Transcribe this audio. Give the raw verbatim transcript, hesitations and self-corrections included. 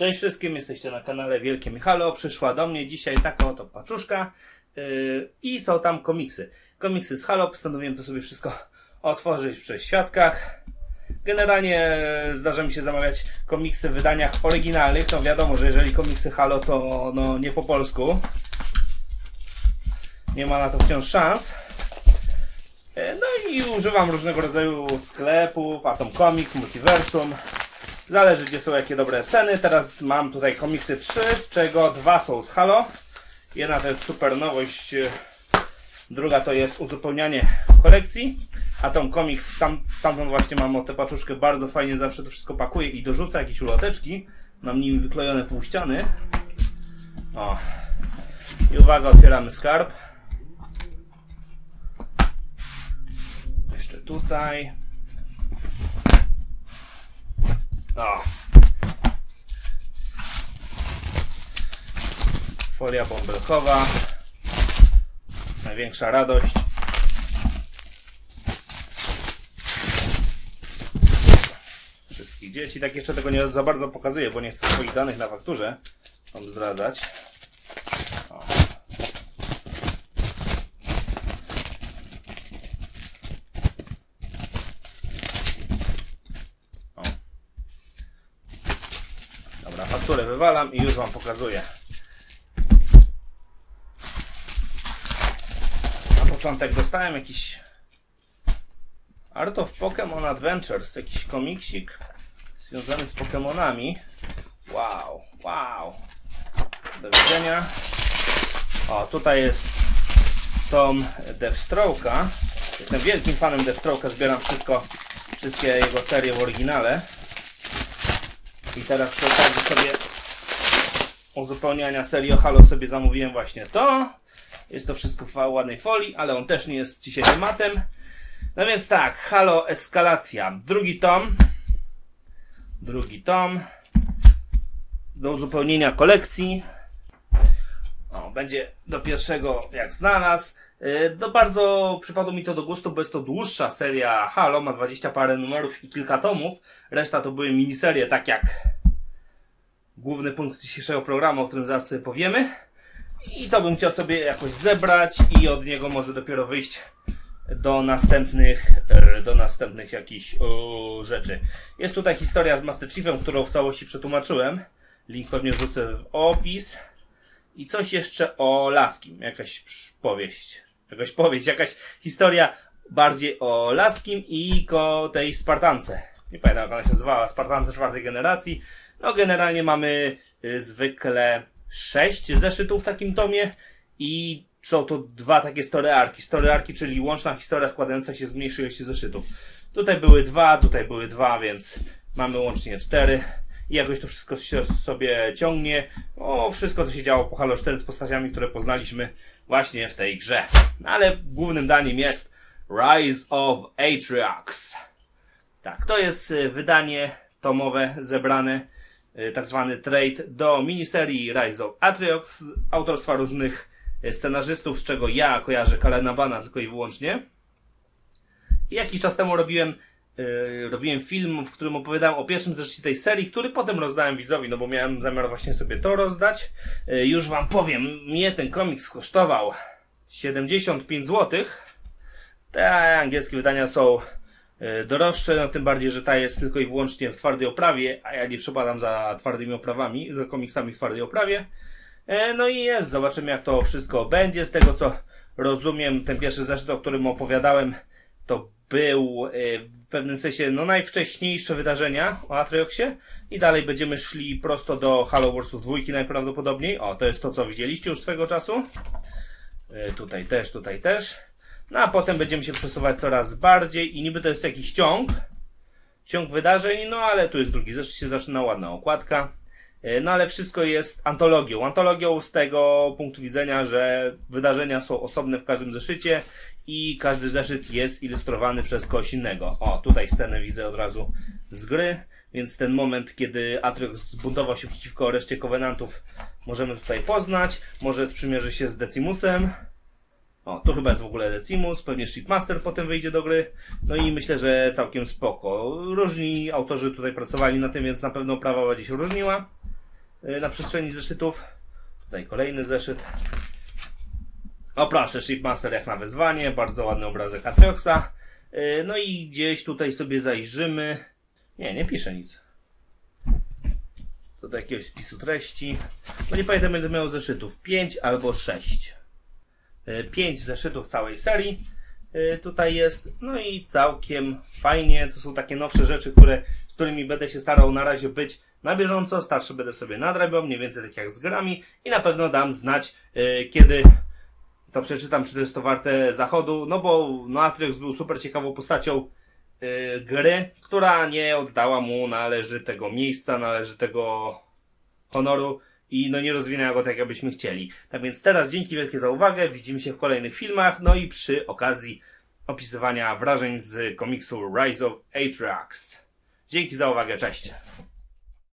Cześć wszystkim, jesteście na kanale Wielkie Michalo. Przyszła do mnie dzisiaj taka oto paczuszka yy, i są tam komiksy. Komiksy z Halo, postanowiłem to sobie wszystko otworzyć przy świadkach. Generalnie zdarza mi się zamawiać komiksy w wydaniach oryginalnych. No wiadomo, że jeżeli komiksy Halo, to no, nie po polsku. Nie ma na to wciąż szans. Yy, no i używam różnego rodzaju sklepów, Atom Comics, multiversum. Zależy, gdzie są jakie dobre ceny. Teraz mam tutaj komiksy trzy, z czego dwa są z Halo. Jedna to jest super nowość, druga to jest uzupełnianie kolekcji. Atom Comics, tam, stamtąd właśnie mam tę paczuszkę, bardzo fajnie zawsze to wszystko pakuje i dorzuca jakieś uloteczki. Mam nimi wyklejone pół ściany. O. I uwaga, otwieramy skarb. Jeszcze tutaj. O. Folia bąbelkowa. Największa radość. Wszystkich dzieci. Tak jeszcze tego nie za bardzo pokazuję, bo nie chcę swoich danych na fakturze wam zdradzać. O. Fakturę wywalam i już wam pokazuję. Na początek dostałem jakiś Art of Pokémon Adventures, jakiś komiksik związany z Pokémonami. Wow, wow. Do widzenia. O, tutaj jest tom Deathstroke'a. Jestem wielkim fanem Deathstroke'a, zbieram wszystko, wszystkie jego serie w oryginale. I teraz przy okazji sobie uzupełniania serii o Halo sobie zamówiłem właśnie to. Jest to wszystko w ładnej folii, ale on też nie jest dzisiaj tematem. No więc tak, Halo Eskalacja. Drugi tom. Drugi tom. Do uzupełnienia kolekcji. O, będzie do pierwszego jak znalazł. No bardzo przypadło mi to do gustu, bo jest to dłuższa seria Halo, ma dwadzieścia parę numerów i kilka tomów. Reszta to były miniserie, tak jak główny punkt dzisiejszego programu, o którym zaraz sobie powiemy. I to bym chciał sobie jakoś zebrać i od niego może dopiero wyjść do następnych, do następnych jakichś o, rzeczy. Jest tutaj historia z Master Chiefem, którą w całości przetłumaczyłem. Link pewnie wrzucę w opis. I coś jeszcze o Laskim, jakaś powieść. Jakaś powieść, jakaś historia bardziej o Laskim i o tej Spartance. Nie pamiętam, jak ona się nazywała, Spartance czwartej generacji. No generalnie mamy y, zwykle sześć zeszytów w takim tomie i są to dwa takie storyarki. Storyarki, czyli łączna historia składająca się z mniejszych ilości zeszytów. Tutaj były dwa, tutaj były dwa, więc mamy łącznie cztery. I jakoś to wszystko się sobie ciągnie. O, wszystko co się działo po Halo cztery z postaciami, które poznaliśmy właśnie w tej grze. Ale głównym daniem jest Rise of Atriox. Tak, to jest wydanie tomowe zebrane, tak zwany trade do miniserii Rise of Atriox autorstwa różnych scenarzystów, z czego ja kojarzę Kalenabana tylko i wyłącznie. I jakiś czas temu robiłem robiłem film, w którym opowiadałem o pierwszym zeszycie tej serii, który potem rozdałem widzowi, no bo miałem zamiar właśnie sobie to rozdać. Już wam powiem, mnie ten komiks kosztował siedemdziesiąt pięć złotych. Te angielskie wydania są droższe, no tym bardziej, że ta jest tylko i wyłącznie w twardej oprawie, a ja nie przepadam za twardymi oprawami, za komiksami w twardej oprawie. No i jest, zobaczymy jak to wszystko będzie. Z tego co rozumiem, ten pierwszy zeszyt, o którym opowiadałem, to był w pewnym sensie no, najwcześniejsze wydarzenia o Atrioxie i dalej będziemy szli prosto do Halo Warsów dwójki najprawdopodobniej. O, to jest to co widzieliście już swego czasu. Yy, tutaj też, tutaj też. No a potem będziemy się przesuwać coraz bardziej i niby to jest jakiś ciąg. Ciąg wydarzeń, no ale tu jest drugi. Zresztą się zaczyna ładna okładka. Yy, no ale wszystko jest antologią. Antologią z tego punktu widzenia, że wydarzenia są osobne w każdym zeszycie. I każdy zeszyt jest ilustrowany przez kogoś innego. O, tutaj scenę widzę od razu z gry, więc ten moment, kiedy Atriox zbuntował się przeciwko reszcie Covenantów, możemy tutaj poznać. Może sprzymierzy się z Decimusem. O, tu chyba jest w ogóle Decimus, pewnie Shipmaster potem wyjdzie do gry. No i myślę, że całkiem spoko. Różni autorzy tutaj pracowali na tym, więc na pewno oprawa będzie się różniła. na przestrzeni zeszytów. Tutaj kolejny zeszyt. O proszę, Shipmaster jak na wezwanie, bardzo ładny obrazek Atrioxa. No i gdzieś tutaj sobie zajrzymy. Nie, nie pisze nic. Co do jakiegoś spisu treści. No nie pamiętam, będę miał zeszytów pięć albo sześć. pięć zeszytów całej serii tutaj jest. No i całkiem fajnie. To są takie nowsze rzeczy, które, z którymi będę się starał na razie być na bieżąco. Starsze będę sobie nadrabiał, mniej więcej tak jak z grami. I na pewno dam znać, kiedy to przeczytam, czy to jest to warte zachodu. No bo no, Atriox był super ciekawą postacią gry, która nie oddała mu należytego miejsca, należytego honoru i no nie rozwinęła go tak, jakbyśmy chcieli. Tak więc teraz dzięki wielkie za uwagę, widzimy się w kolejnych filmach, no i przy okazji opisywania wrażeń z komiksu Rise of Atriox. Dzięki za uwagę, cześć!